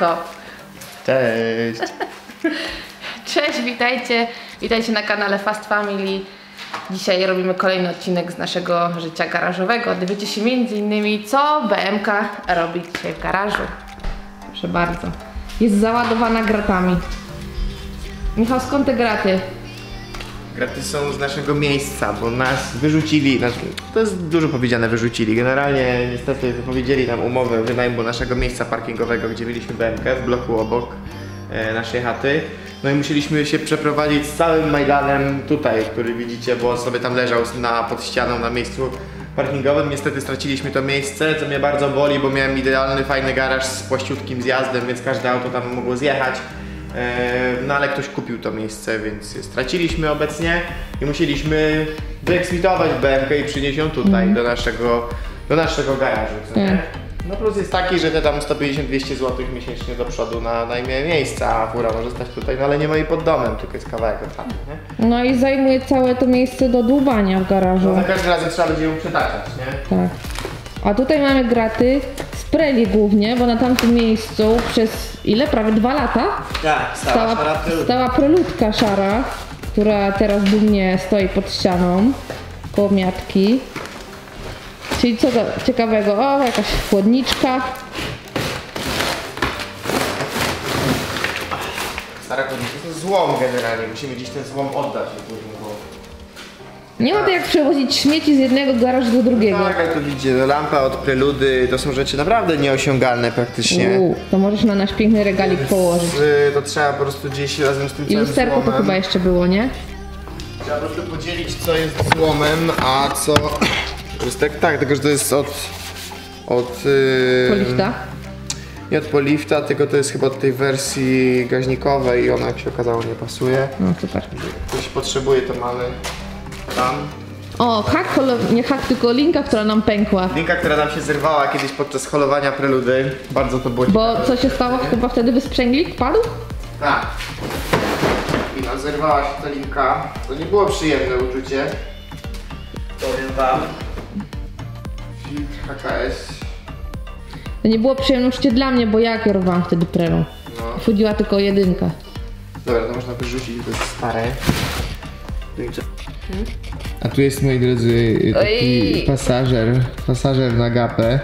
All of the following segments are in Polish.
Zastrykow. Cześć. Cześć, witajcie. Witajcie na kanale Fast Family. Dzisiaj robimy kolejny odcinek z naszego życia garażowego. Dowiecie się m.in. co BMK robi dzisiaj w garażu. Proszę bardzo. Jest załadowana gratami. Michał, skąd te graty? Graty są z naszego miejsca, bo nas wyrzucili, to jest dużo powiedziane, wyrzucili. Generalnie niestety wypowiedzieli nam umowę wynajmu naszego miejsca parkingowego, gdzie mieliśmy BMK w bloku obok naszej chaty. No i musieliśmy się przeprowadzić z całym Majdanem tutaj, który widzicie, bo on sobie tam leżał pod ścianą na miejscu parkingowym. Niestety straciliśmy to miejsce, co mnie bardzo boli, bo miałem idealny, fajny garaż z płaściutkim zjazdem, więc każde auto tam mogło zjechać. No ale ktoś kupił to miejsce, więc straciliśmy obecnie i musieliśmy wyeksmitować BMK i przynieść ją tutaj do naszego garażu. No plus jest taki, że te tam 150-200 zł miesięcznie do przodu najmie miejsca, a fura może stać tutaj, no ale nie ma jej pod domem, tylko jest kawałek od chaty, nie? No i zajmuje całe to miejsce do dłubania w garażu. No za każdym razem trzeba będzie ją przetaczać, nie? Tak. A tutaj mamy graty z Preli głównie, bo na tamtym miejscu przez ile? Prawie 2 lata? Tak, stała preludka szara, która teraz dumnie stoi pod ścianą koło miatki. Czyli co ciekawego? O, jakaś chłodniczka. Stara chłodniczka to złom generalnie, musimy gdzieś ten złom oddać. Nie ma to jak przewozić śmieci z jednego garażu do drugiego. Tak, ale tu widzicie, lampa od Preludy, to są rzeczy naprawdę nieosiągalne praktycznie. To możesz na nasz piękny regalik położyć. To trzeba po prostu gdzieś razem z tym całym złomem. I lusterko to chyba jeszcze było, nie? Trzeba po prostu podzielić, co jest złomem, a co... Tak, tylko że to jest od polifta? Nie od polifta, tylko to jest chyba od tej wersji gaźnikowej i ona, jak się okazało, nie pasuje. No super. Ktoś potrzebuje, to mamy tam. O, nie hak, tylko linka, która nam pękła. Linka, która nam się zerwała kiedyś podczas holowania Preludy. Bardzo to było ciekawe. Bo co się stało? Chyba wtedy wysprzęglik padł? Tak. I no, zerwała się ta linka. To nie było przyjemne uczucie. Powiem wam. HKS. To nie było przyjemności dla mnie, bo ja kierowałam wtedy Prelą. No. Chodziła tylko jedynka. Dobra, to można wyrzucić, to jest stare. A tu jest, moi drodzy, taki pasażer na gapę.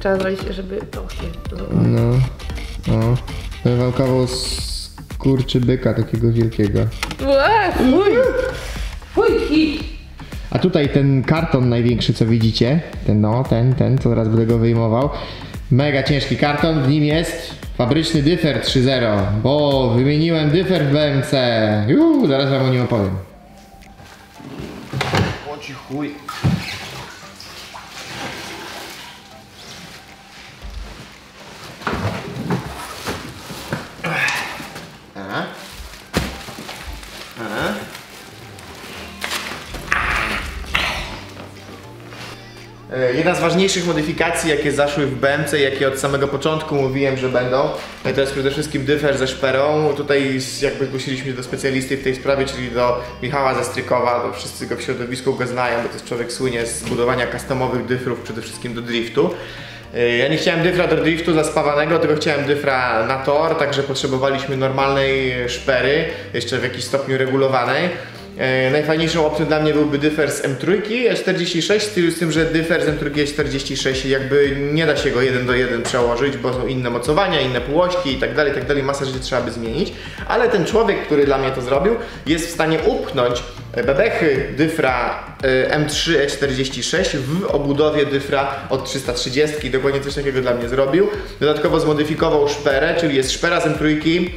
Trzeba zrobić, żeby to się... No, no. Powiem wam, kawał z kurczybyka takiego wielkiego. Fuj! A tutaj ten karton największy, co widzicie, ten, teraz będę go wyjmował. Mega ciężki karton, w nim jest fabryczny DYFER 3.0, bo wymieniłem DYFER w BMC. Zaraz wam o nim opowiem. O ci chuj. Jedna z ważniejszych modyfikacji, jakie zaszły w BMC, jakie od samego początku mówiłem, że będą, to jest przede wszystkim dyfer ze szperą. Tutaj jakby zgłosiliśmy do specjalisty w tej sprawie, czyli do Michała Zastrykowa, bo wszyscy go w środowisku go znają, bo to jest człowiek słynie z budowania customowych dyfrów, przede wszystkim do driftu. Ja nie chciałem dyfra do driftu zaspawanego, tylko chciałem dyfra na tor, także potrzebowaliśmy normalnej szpery, jeszcze w jakimś stopniu regulowanej. Najfajniejszą opcją dla mnie byłby dyfer z M3 E46, z tym, że dyfer z M3 E46 jakby nie da się go 1 do 1 przełożyć, bo są inne mocowania, inne półośki i tak dalej, masa rzeczy trzeba by zmienić. Ale ten człowiek, który dla mnie to zrobił, jest w stanie upchnąć bebechy dyfra M3 E46 w obudowie dyfra od 330, dokładnie coś takiego dla mnie zrobił. Dodatkowo zmodyfikował szperę, czyli jest szpera z M3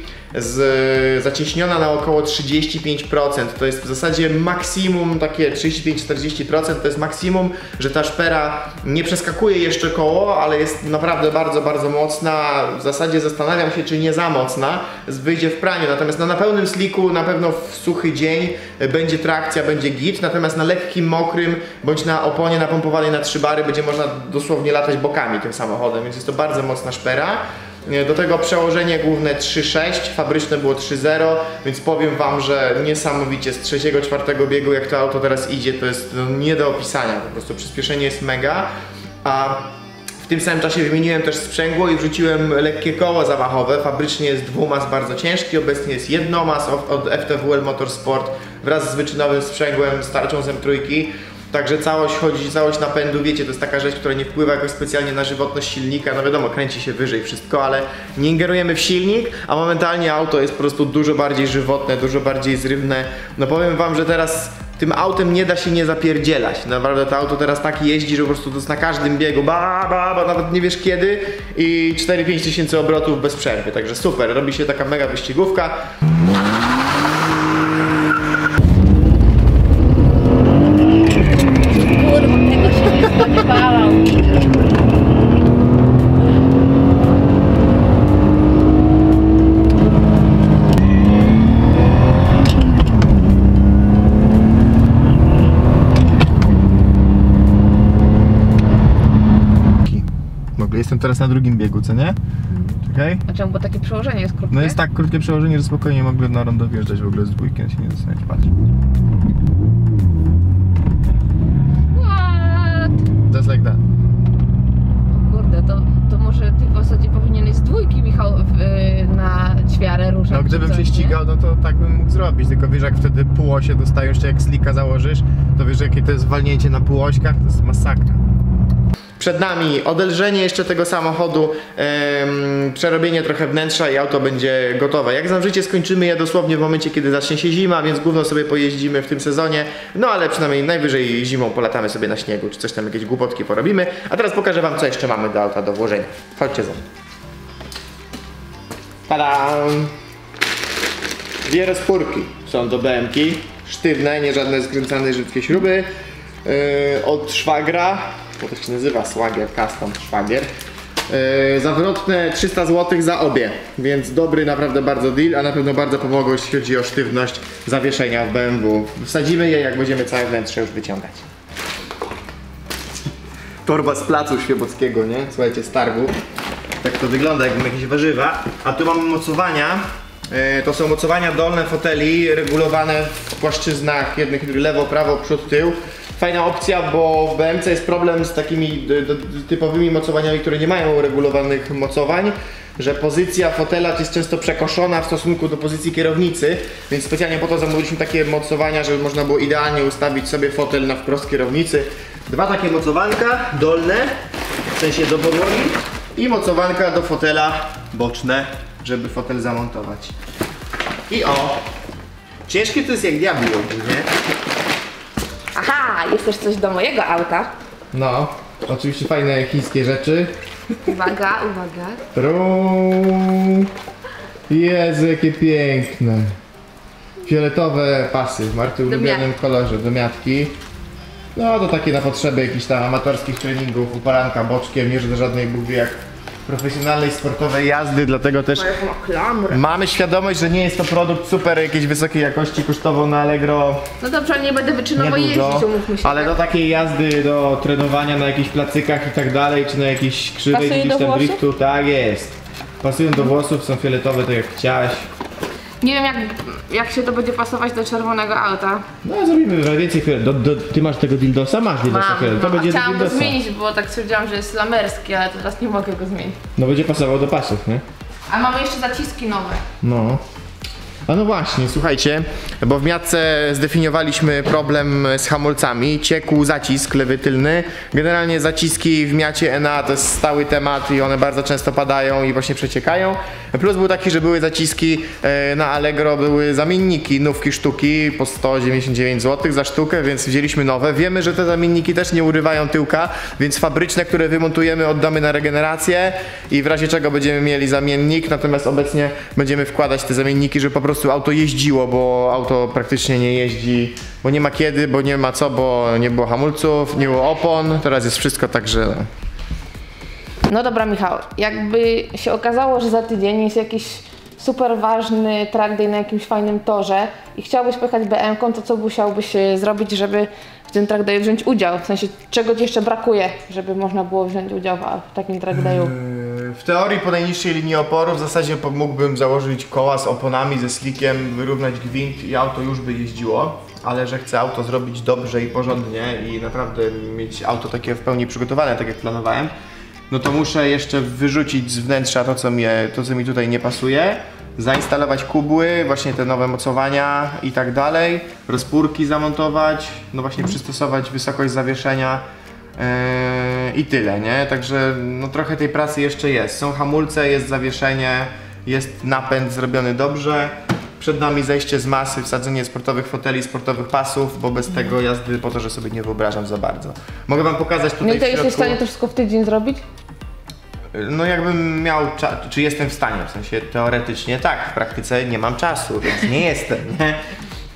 zacieśniona na około 35%, to jest w zasadzie maksimum, takie 35-40% to jest maksimum, że ta szpera nie przeskakuje jeszcze koło, ale jest naprawdę bardzo mocna, w zasadzie zastanawiam się, czy nie za mocna, wyjdzie w praniu, natomiast na pełnym sliku, na pewno w suchy dzień będzie trakcja, będzie git, natomiast na lekkim, mokrym, bądź na oponie napompowanej na 3 bary będzie można dosłownie latać bokami tym samochodem, więc jest to bardzo mocna szpera. Do tego przełożenie główne 3.6, fabryczne było 3.0, więc powiem wam, że niesamowicie z 3-4 biegu, jak to auto teraz idzie, to jest nie do opisania, po prostu przyspieszenie jest mega. A w tym samym czasie wymieniłem też sprzęgło i wrzuciłem lekkie koło zamachowe. Fabrycznie jest dwumas bardzo ciężki, obecnie jest jednomas od FTWL Motorsport wraz z wyczynowym sprzęgłem, starczą z M3. Także całość napędu, wiecie, to jest taka rzecz, która nie wpływa jakoś specjalnie na żywotność silnika. No wiadomo, kręci się wyżej wszystko, ale nie ingerujemy w silnik, a momentalnie auto jest po prostu dużo bardziej żywotne, dużo bardziej zrywne. No powiem wam, że teraz tym autem nie da się nie zapierdzielać. Naprawdę to auto teraz tak jeździ, że po prostu to jest na każdym biegu nawet nie wiesz kiedy i 4-5 tysięcy obrotów bez przerwy. Także super, robi się taka mega wyścigówka. Jestem teraz na drugim biegu, co nie? Czekaj. A czemu? Bo takie przełożenie jest krótkie? No jest tak krótkie przełożenie, że spokojnie mogę na rondo wjeżdżać w ogóle z dwójkiem, się nie zastanawiać, patrz. What? Just like that. O kurde, to może ty w zasadzie powinieneś z dwójki, Michał, na ćwiarę różne. No gdybym się ścigał, no to tak bym mógł zrobić, tylko wiesz, jak wtedy półosie dostajesz, czy jak slika założysz, to wiesz, jakie to jest walnięcie na półośkach, to jest masakra. Przed nami odelżenie jeszcze tego samochodu, przerobienie trochę wnętrza i auto będzie gotowe. Jak zdążycie, skończymy je dosłownie w momencie, kiedy zacznie się zima, więc głównie sobie pojeździmy w tym sezonie, no ale przynajmniej najwyżej zimą polatamy sobie na śniegu, czy coś tam, jakieś głupotki porobimy. A teraz pokażę wam, co jeszcze mamy do auta do włożenia. Chodźcie za mną. Tadam! Dwie rozpórki są do BMW-ki, sztywne, nie żadne skręcane żywkie śruby, od szwagra. To się nazywa szwagier, custom szwagier. Zawrotne 300 zł za obie, więc dobry naprawdę bardzo deal, a na pewno bardzo pomogło, jeśli chodzi o sztywność zawieszenia w BMW. Wsadzimy je, jak będziemy całe wnętrze już wyciągać. Torba z placu świebockiego, nie? Słuchajcie, z targu. Tak to wygląda, jakby jakieś warzywa. A tu mamy mocowania. To są mocowania dolne foteli, regulowane w płaszczyznach jednych, lewo, prawo, przód, tył. Fajna opcja, bo w BMC jest problem z takimi typowymi mocowaniami, które nie mają regulowanych mocowań, że pozycja fotela jest często przekoszona w stosunku do pozycji kierownicy, więc specjalnie po to zamówiliśmy takie mocowania, żeby można było idealnie ustawić sobie fotel na wprost kierownicy. Dwa takie mocowanka dolne, w sensie do podłogi, i mocowanka do fotela boczne, żeby fotel zamontować. I o! Ciężkie to jest jak diabli, nie? Aha, jest też coś do mojego auta. No, oczywiście fajne chińskie rzeczy. Uwaga, uwaga. Trum. Jezu, jakie piękne. Fioletowe pasy w Marty ulubionym kolorze, do miatki. No to takie na potrzeby jakichś tam amatorskich treningów, uparanka boczkiem, nie do żadnej budy jak profesjonalnej, sportowej jazdy, dlatego też mamy świadomość, że nie jest to produkt super jakiejś wysokiej jakości, kosztowo na Allegro. No dobrze, nie będę wyczynowo jeździć, umówmy się. Ale tak? Do takiej jazdy, do trenowania na jakichś placykach i tak dalej, czy na jakiejś krzywej, gdzieś tam driftu, tak jest. Pasują do włosów, są fioletowe, tak jak chciałaś. Nie wiem, jak się to będzie pasować do czerwonego auta. No zrobimy więcej chwil. Ty masz tego dildosa? Masz dildosa. To będzie chciałam go zmienić, bo tak stwierdziłam, że jest lamerski, ale teraz nie mogę go zmienić. No będzie pasował do pasów, nie? A mamy jeszcze zaciski nowe. No. A no właśnie, słuchajcie, bo w miatce zdefiniowaliśmy problem z hamulcami. Ciekł zacisk lewy tylny. Generalnie zaciski w miacie NA to jest stały temat i one bardzo często padają i właśnie przeciekają. Plus był taki, że były zaciski na Allegro, były zamienniki, nówki sztuki po 199 zł za sztukę, więc wzięliśmy nowe. Wiemy, że te zamienniki też nie urywają tyłka, więc fabryczne, które wymontujemy, oddamy na regenerację i w razie czego będziemy mieli zamiennik, natomiast obecnie będziemy wkładać te zamienniki, żeby po prostu auto jeździło, bo auto praktycznie nie jeździ, bo nie ma kiedy, bo nie ma co, bo nie było hamulców, nie było opon, teraz jest wszystko, także... No dobra, Michał, jakby się okazało, że za tydzień jest jakiś super ważny track day na jakimś fajnym torze i chciałbyś pojechać BM-ką, to co musiałbyś zrobić, żeby w tym track day wziąć udział? W sensie, czego ci jeszcze brakuje, żeby można było wziąć udział w takim track dayu? W teorii po najniższej linii oporu w zasadzie mógłbym założyć koła z oponami, ze slickiem, wyrównać gwint i auto już by jeździło, ale że chcę auto zrobić dobrze i porządnie i naprawdę mieć auto takie w pełni przygotowane, tak jak planowałem, no to muszę jeszcze wyrzucić z wnętrza to, co mi tutaj nie pasuje, zainstalować kubły, właśnie te nowe mocowania i tak dalej, rozpórki zamontować, no właśnie przystosować wysokość zawieszenia i tyle, nie? Także no trochę tej pracy jeszcze jest. Są hamulce, jest zawieszenie, jest napęd zrobiony dobrze. Przed nami zejście z masy, wsadzenie sportowych foteli, sportowych pasów, bo bez tego jazdy po to, że sobie nie wyobrażam za bardzo. Mogę wam pokazać tutaj. No i to jesteś w stanie to wszystko w tydzień zrobić? No jakbym miał czas, czy jestem w stanie, w sensie teoretycznie tak, w praktyce nie mam czasu, więc nie jestem, nie?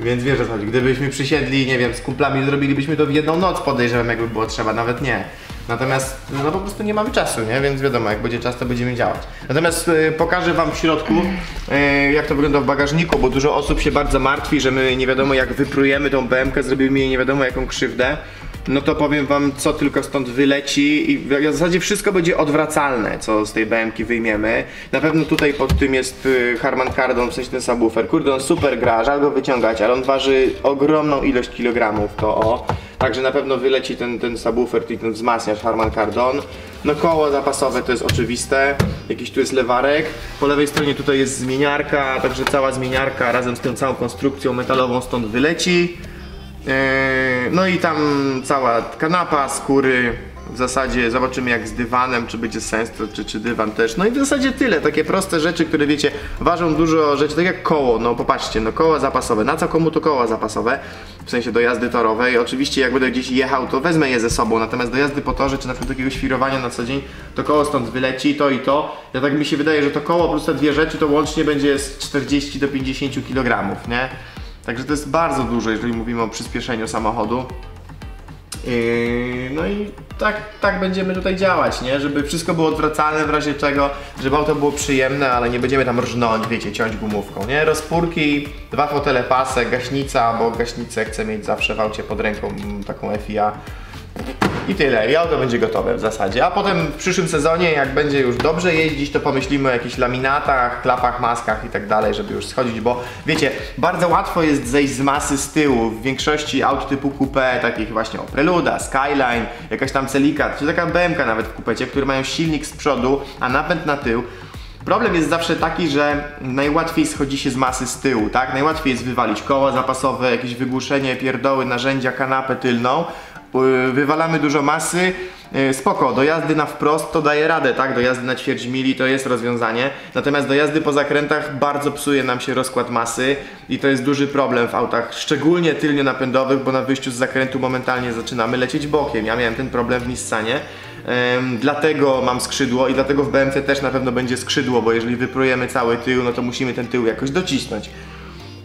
Więc wiesz, gdybyśmy przysiedli, nie wiem, z kumplami zrobilibyśmy to w jedną noc, podejrzewam, jakby było trzeba, nawet nie. Natomiast no po prostu nie mamy czasu, nie? Więc wiadomo, jak będzie czas, to będziemy działać. Natomiast pokażę wam w środku, jak to wygląda w bagażniku, bo dużo osób się bardzo martwi, że my nie wiadomo jak wyprujemy tą BMW-kę, zrobimy jej nie wiadomo jaką krzywdę. No to powiem wam, co tylko stąd wyleci i w zasadzie wszystko będzie odwracalne, co z tej BMW-ki wyjmiemy. Na pewno tutaj pod tym jest Harman Kardon, w sensie ten subwoofer. Kurde, on super gra, żal go wyciągać, ale on waży ogromną ilość kilogramów, to o. Także na pewno wyleci ten subwoofer, czyli ten wzmacniacz Harman Kardon. No koło zapasowe to jest oczywiste, jakiś tu jest lewarek. Po lewej stronie tutaj jest zmieniarka, także cała zmieniarka razem z tą całą konstrukcją metalową stąd wyleci. No i tam cała kanapa, skóry, w zasadzie zobaczymy jak z dywanem, czy będzie sens, czy dywan też. No i w zasadzie tyle, takie proste rzeczy, które wiecie, ważą dużo rzeczy, tak jak koło, no popatrzcie, no koła zapasowe, na co komu to koła zapasowe, w sensie do jazdy torowej. Oczywiście jak będę gdzieś jechał, to wezmę je ze sobą, natomiast do jazdy po torze, czy na przykład takiego świrowania na co dzień, to koło stąd wyleci, to i to. Ja tak mi się wydaje, że to koło plus te dwie rzeczy to łącznie będzie z 40 do 50 kg, nie? Także to jest bardzo dużo, jeżeli mówimy o przyspieszeniu samochodu. No i tak będziemy tutaj działać, nie? Żeby wszystko było odwracalne w razie czego, żeby auto było przyjemne, ale nie będziemy tam rżnąć, wiecie, ciąć gumówką, nie? Rozpórki, dwa fotele, pasek, gaśnica, bo gaśnicę chcę mieć zawsze w aucie pod ręką, taką FIA. I tyle, i auto będzie gotowe w zasadzie. A potem w przyszłym sezonie, jak będzie już dobrze jeździć, to pomyślimy o jakichś laminatach, klapach, maskach i tak dalej, żeby już schodzić, bo wiecie, bardzo łatwo jest zejść z masy z tyłu. W większości aut typu coupé, takich właśnie o Preluda, Skyline, jakaś tam Celica, czy taka BMW nawet w kupecie, które mają silnik z przodu, a napęd na tył. Problem jest zawsze taki, że najłatwiej schodzi się z masy z tyłu, tak? Najłatwiej jest wywalić koła zapasowe, jakieś wygłuszenie, pierdoły, narzędzia, kanapę tylną. Wywalamy dużo masy, spoko, do jazdy na wprost to daje radę, tak? Do jazdy na ćwierć mili to jest rozwiązanie, natomiast do jazdy po zakrętach bardzo psuje nam się rozkład masy i to jest duży problem w autach, szczególnie tylnionapędowych, bo na wyjściu z zakrętu momentalnie zaczynamy lecieć bokiem. Ja miałem ten problem w Nissanie, dlatego mam skrzydło i dlatego w BMW też na pewno będzie skrzydło, bo jeżeli wyprujemy cały tył, no to musimy ten tył jakoś docisnąć.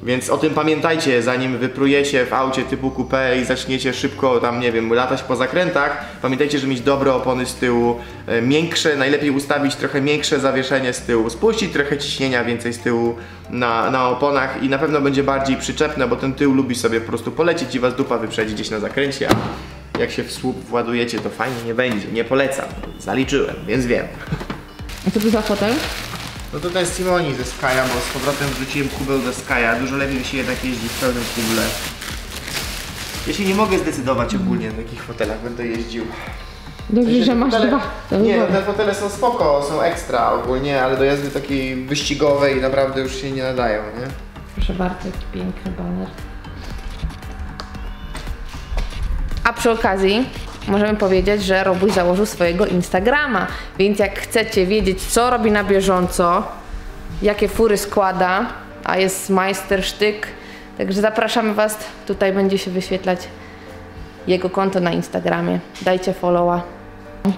Więc o tym pamiętajcie, zanim wyprujecie w aucie typu coupé i zaczniecie szybko tam, nie wiem, latać po zakrętach, pamiętajcie, żeby mieć dobre opony z tyłu, miększe, najlepiej ustawić trochę miększe zawieszenie z tyłu, spuścić trochę ciśnienia więcej z tyłu na oponach i na pewno będzie bardziej przyczepne, bo ten tył lubi sobie po prostu polecieć i was dupa wyprzedzi gdzieś na zakręcie, a jak się w słup władujecie, to fajnie nie będzie, nie polecam, zaliczyłem, więc wiem. A co to za fotel? No to ten Simoni ze Sky'a, bo z powrotem wrzuciłem kubeł do Sky'a. Dużo lepiej mi się jednak jeździ w pełnym kuble. Ja się nie mogę zdecydować ogólnie, w jakich fotelach będę jeździł. Dobrze, że masz fotele... dwa. Nie, no, te fotele są spoko, są ekstra ogólnie, ale do jazdy takiej wyścigowej naprawdę już się nie nadają, nie? Proszę bardzo, jaki piękny baner. A przy okazji możemy powiedzieć, że Robuś założył swojego Instagrama, więc jak chcecie wiedzieć, co robi na bieżąco, jakie fury składa, a jest majstersztyk, także zapraszamy was, tutaj będzie się wyświetlać jego konto na Instagramie. Dajcie followa.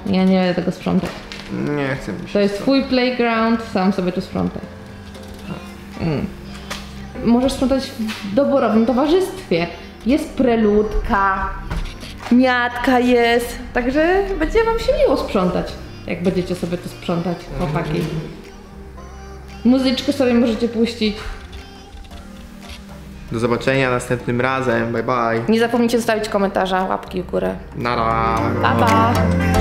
Ja nie będę tego sprzątać. Nie chcę mi się. To jest twój playground, sam sobie tu sprzątaj. Możesz sprzątać w doborowym towarzystwie. Jest Preludka. Miatka jest, także będzie wam się miło sprzątać, jak będziecie sobie to sprzątać, chłopaki. Muzyczkę sobie możecie puścić. Do zobaczenia następnym razem, bye bye. Nie zapomnijcie zostawić komentarza, łapki w górę. Na pa, pa.